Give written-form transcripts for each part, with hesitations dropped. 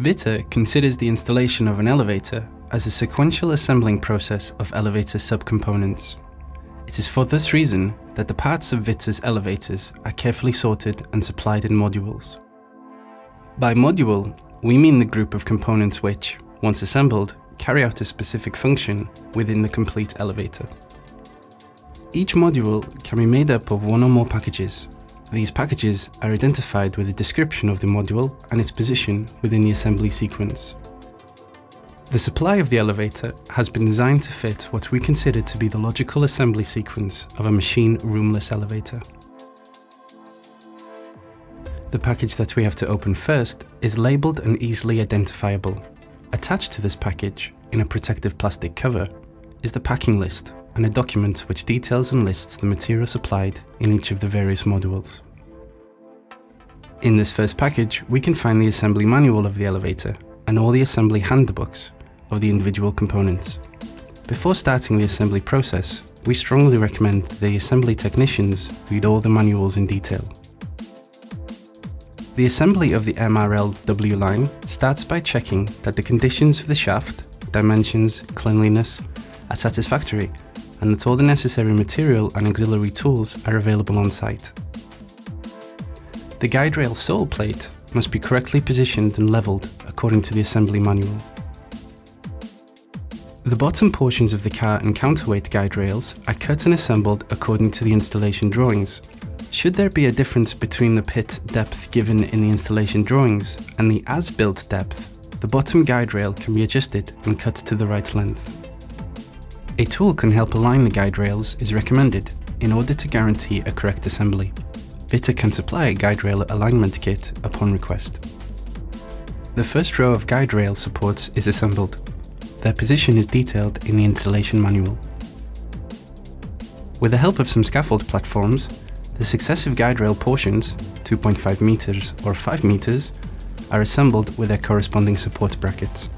Vitter considers the installation of an elevator as a sequential assembling process of elevator subcomponents. It is for this reason that the parts of Vitter's elevators are carefully sorted and supplied in modules. By module, we mean the group of components which, once assembled, carry out a specific function within the complete elevator. Each module can be made up of one or more packages. These packages are identified with a description of the module and its position within the assembly sequence. The supply of the elevator has been designed to fit what we consider to be the logical assembly sequence of a machine roomless elevator. The package that we have to open first is labelled and easily identifiable. Attached to this package, in a protective plastic cover, is the packing list and a document which details and lists the material supplied in each of the various modules. In this first package, we can find the assembly manual of the elevator and all the assembly handbooks of the individual components. Before starting the assembly process, we strongly recommend the assembly technicians read all the manuals in detail. The assembly of the MRLW line starts by checking that the conditions of the shaft, dimensions, cleanliness are satisfactory, and that all the necessary material and auxiliary tools are available on site. The guide rail sole plate must be correctly positioned and levelled according to the assembly manual. The bottom portions of the car and counterweight guide rails are cut and assembled according to the installation drawings. Should there be a difference between the pit depth given in the installation drawings and the as-built depth, the bottom guide rail can be adjusted and cut to the right length. A tool can help align the guide rails is recommended in order to guarantee a correct assembly. Vitter can supply a guide rail alignment kit upon request. The first row of guide rail supports is assembled. Their position is detailed in the installation manual. With the help of some scaffold platforms, the successive guide rail portions, 2.5 meters or 5 meters, are assembled with their corresponding support brackets.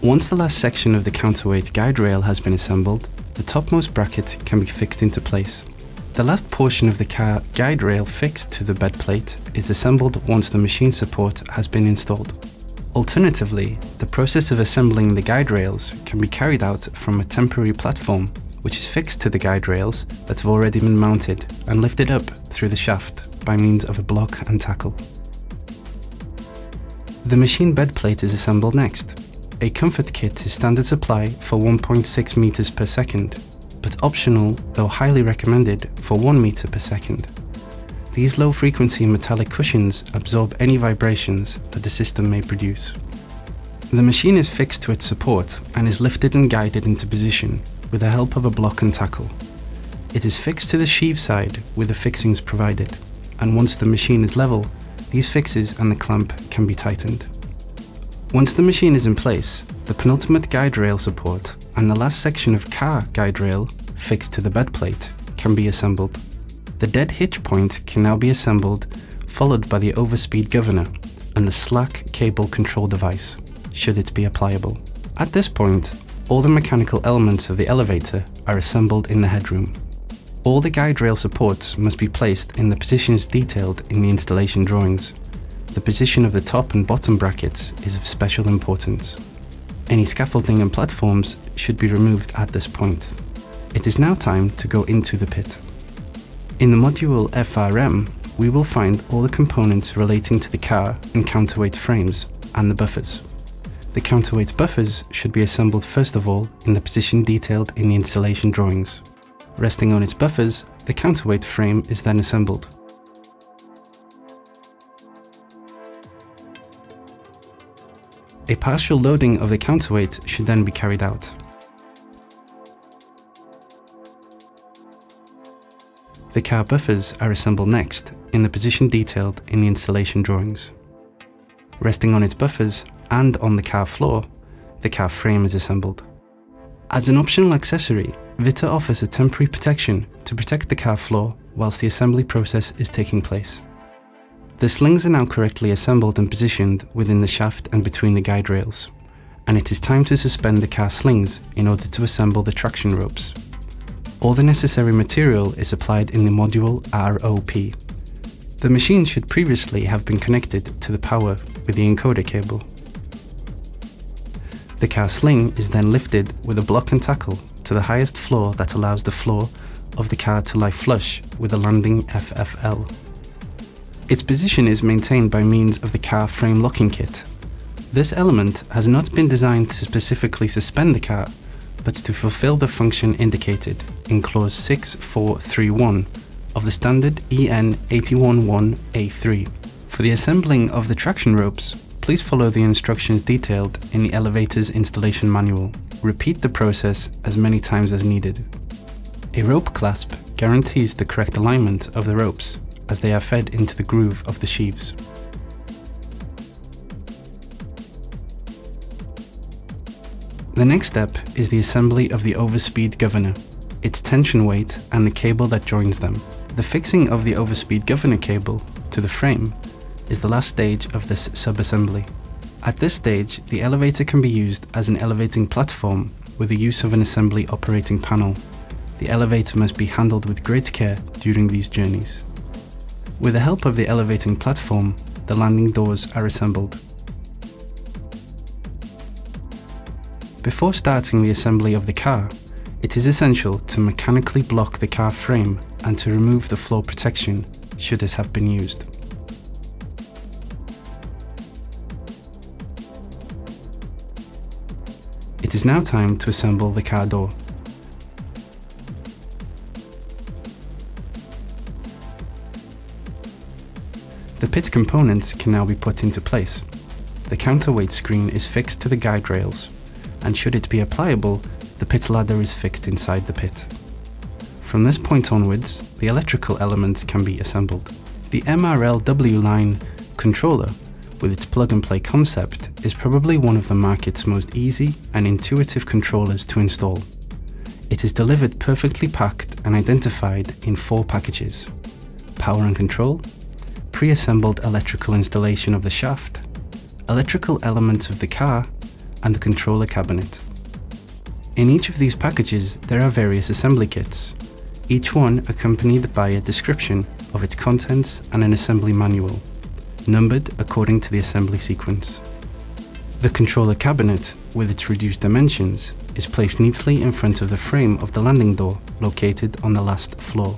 Once the last section of the counterweight guide rail has been assembled, the topmost bracket can be fixed into place. The last portion of the car guide rail fixed to the bed plate is assembled once the machine support has been installed. Alternatively, the process of assembling the guide rails can be carried out from a temporary platform which is fixed to the guide rails that have already been mounted and lifted up through the shaft by means of a block and tackle. The machine bed plate is assembled next. A comfort kit is standard supply for 1.6 meters per second, but optional, though highly recommended, for 1 meter per second. These low-frequency metallic cushions absorb any vibrations that the system may produce. The machine is fixed to its support and is lifted and guided into position with the help of a block and tackle. It is fixed to the sheave side with the fixings provided, and once the machine is level, these fixes and the clamp can be tightened. Once the machine is in place, the penultimate guide rail support and the last section of car guide rail fixed to the bed plate can be assembled. The dead hitch point can now be assembled, followed by the overspeed governor and the slack cable control device, should it be applicable. At this point, all the mechanical elements of the elevator are assembled in the headroom. All the guide rail supports must be placed in the positions detailed in the installation drawings. The position of the top and bottom brackets is of special importance. Any scaffolding and platforms should be removed at this point. It is now time to go into the pit. In the module FRM, we will find all the components relating to the car and counterweight frames and the buffers. The counterweight buffers should be assembled first of all in the position detailed in the installation drawings. Resting on its buffers, the counterweight frame is then assembled. A partial loading of the counterweight should then be carried out. The car buffers are assembled next, in the position detailed in the installation drawings. Resting on its buffers and on the car floor, the car frame is assembled. As an optional accessory, Vitter offers a temporary protection to protect the car floor whilst the assembly process is taking place. The slings are now correctly assembled and positioned within the shaft and between the guide rails, and it is time to suspend the car slings in order to assemble the traction ropes. All the necessary material is applied in the module ROP. The machine should previously have been connected to the power with the encoder cable. The car sling is then lifted with a block and tackle to the highest floor that allows the floor of the car to lie flush with the landing FFL. Its position is maintained by means of the car frame locking kit. This element has not been designed to specifically suspend the car, but to fulfill the function indicated in clause 6431 of the standard EN 81-1-A3. For the assembling of the traction ropes, please follow the instructions detailed in the elevator's installation manual. Repeat the process as many times as needed. A rope clasp guarantees the correct alignment of the ropes as they are fed into the groove of the sheaves. The next step is the assembly of the overspeed governor, its tension weight and the cable that joins them. The fixing of the overspeed governor cable to the frame is the last stage of this sub-assembly. At this stage, the elevator can be used as an elevating platform with the use of an assembly operating panel. The elevator must be handled with great care during these journeys. With the help of the elevating platform, the landing doors are assembled. Before starting the assembly of the car, it is essential to mechanically block the car frame and to remove the floor protection should it have been used. It is now time to assemble the car door. The pit components can now be put into place. The counterweight screen is fixed to the guide rails, and should it be applicable, the pit ladder is fixed inside the pit. From this point onwards, the electrical elements can be assembled. The MRLW line controller, with its plug-and-play concept, is probably one of the market's most easy and intuitive controllers to install. It is delivered perfectly packed and identified in 4 packages: power and control, pre-assembled electrical installation of the shaft, electrical elements of the car, and the controller cabinet. In each of these packages, there are various assembly kits, each one accompanied by a description of its contents and an assembly manual, numbered according to the assembly sequence. The controller cabinet, with its reduced dimensions, is placed neatly in front of the frame of the landing door, located on the last floor.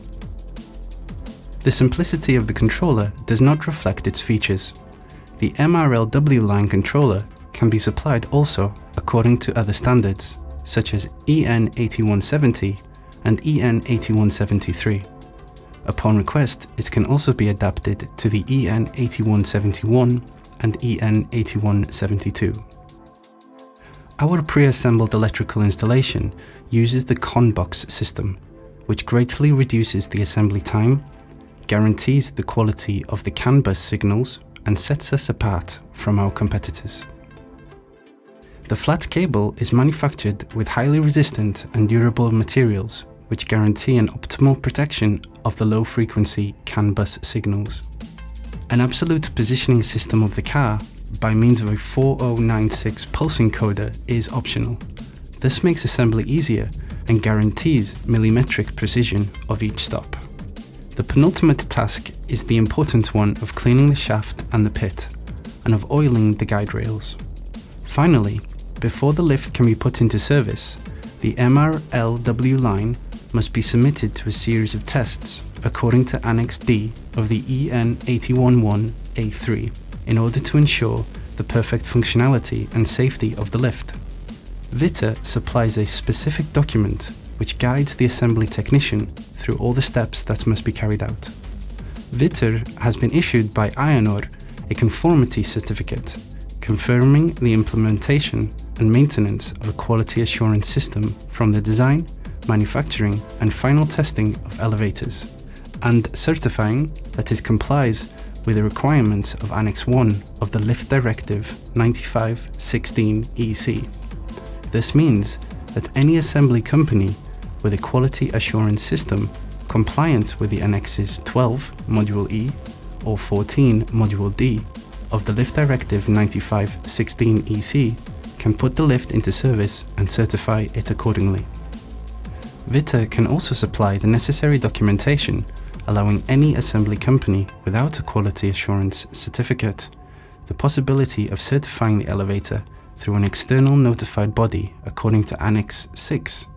The simplicity of the controller does not reflect its features. The MRLW line controller can be supplied also according to other standards, such as EN 8170 and EN 8173. Upon request, it can also be adapted to the EN 8171 and EN 8172. Our pre-assembled electrical installation uses the CONBOX system, which greatly reduces the assembly time, guarantees the quality of the CAN bus signals and sets us apart from our competitors. The flat cable is manufactured with highly resistant and durable materials which guarantee an optimal protection of the low-frequency CAN bus signals. An absolute positioning system of the car by means of a 4096 pulse encoder is optional. This makes assembly easier and guarantees millimetric precision of each stop. The penultimate task is the important one of cleaning the shaft and the pit, and of oiling the guide rails. Finally, before the lift can be put into service, the MRLW line must be submitted to a series of tests according to Annex D of the EN 81-1-A3 in order to ensure the perfect functionality and safety of the lift. Vitter supplies a specific document which guides the assembly technician through all the steps that must be carried out. Vitter has been issued by Ionor a conformity certificate, confirming the implementation and maintenance of a quality assurance system from the design, manufacturing, and final testing of elevators, and certifying that it complies with the requirements of Annex 1 of the Lift Directive 95/16/EC. This means that any assembly company with a quality assurance system compliant with the annexes 12 module E or 14 module D of the Lift Directive 95/16/EC can put the lift into service and certify it accordingly. Vita can also supply the necessary documentation allowing any assembly company without a quality assurance certificate the possibility of certifying the elevator through an external notified body according to Annex 6